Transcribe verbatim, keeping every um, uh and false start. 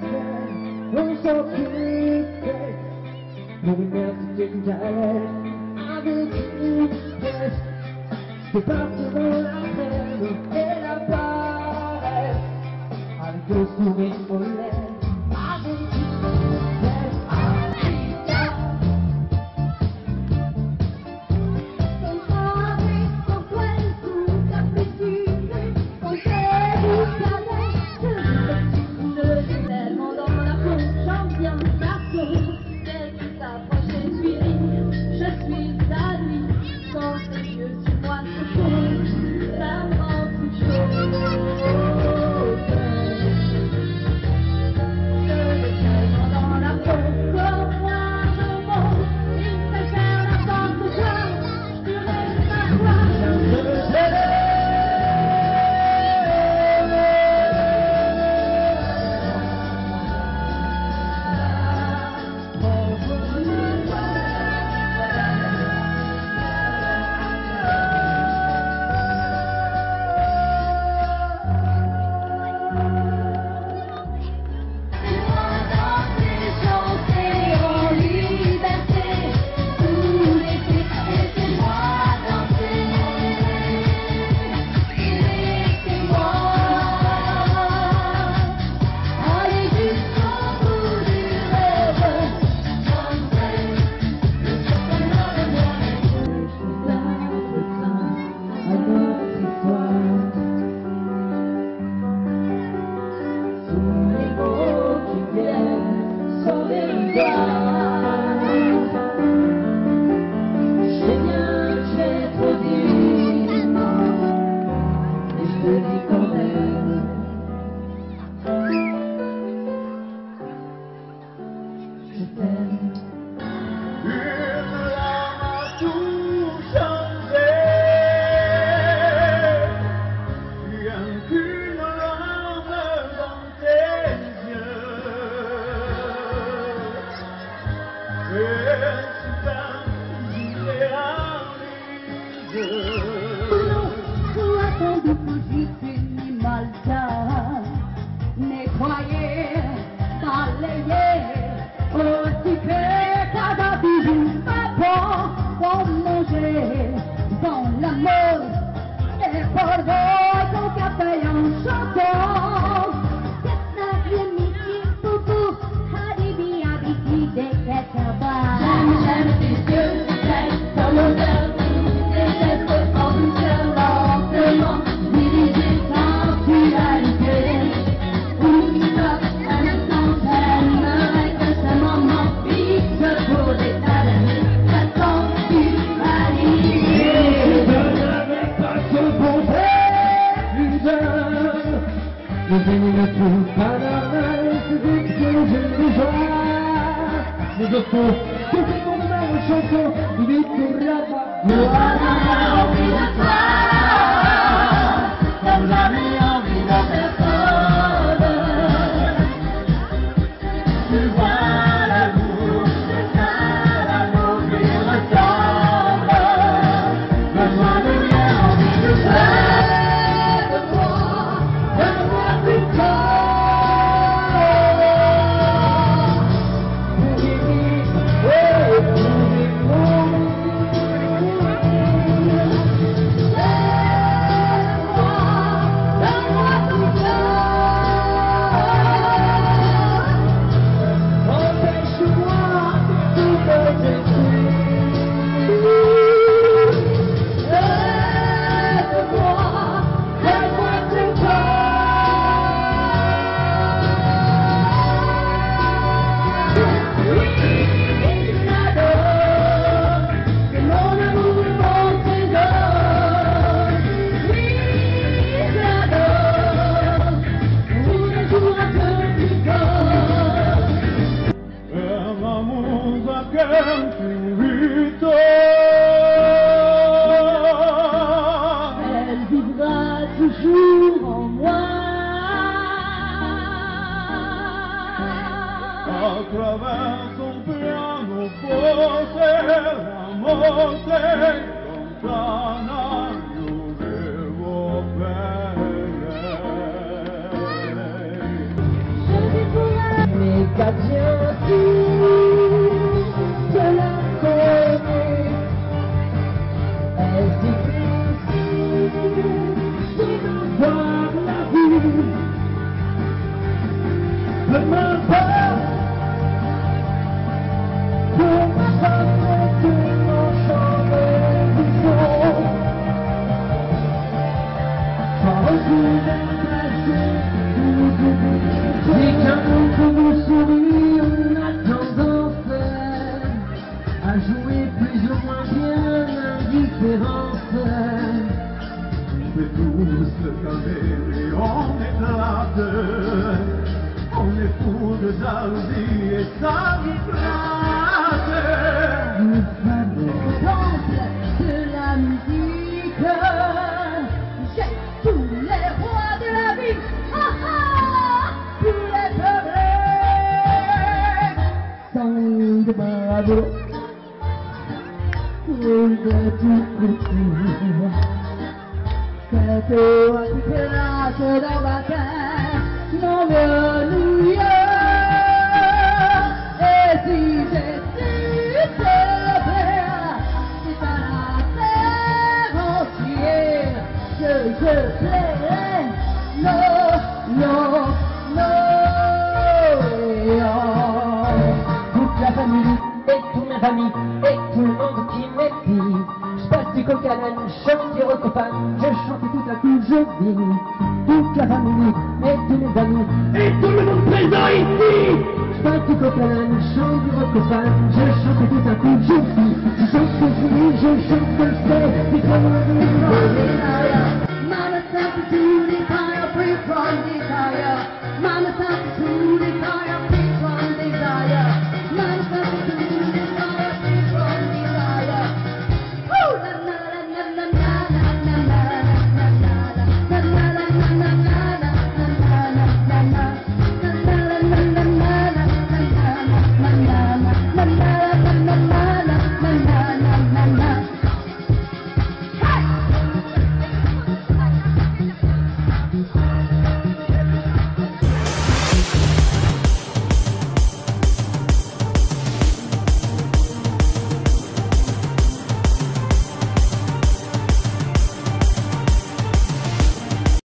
I'm so deep, moving out to tonight. I've been deep, yes. The possible I've been in a body. I'm just moving for less. I've been deep, yes. I've been deep, yes. Con padre, con cuerpo, campesino, con ser. We'll be right back. T'as bien dit de la connaître. Est-ce difficile de me voir la vie? Peu m'importe, pour ma femme que mon chant du fond. Quand retourne ma vie, ni qu'un mot pour nous sourire, on a tendance à jouer plus ou moins bien l'indifférence. On fait tous le caméléon et on est là deux. On est fou de jalousie et ça vibrate. Nous sommes au temple de la musique. J'ai tous les rois de la vie, ah ah, tous les peuples. Sang de Babylone, coule de toutes coutumes. C'est toi qui place dans ma tête. Non, venu et si Jésus te plaît, c'est à la terre entière que je plairai. Non, non, non. Toute la famille et tous mes amis et tout le monde qui m'écrit. Je passe du coq à l'âne, je me tire aux copains, je chante et tout à coup je vis. Toute la famille et tous mes amis et tout le monde présent ici. Je passe du coq à l'âne, je chante du copain, je chante et tout à coup je vis. Je chante, je vis, je chante, je sais, c'est comme un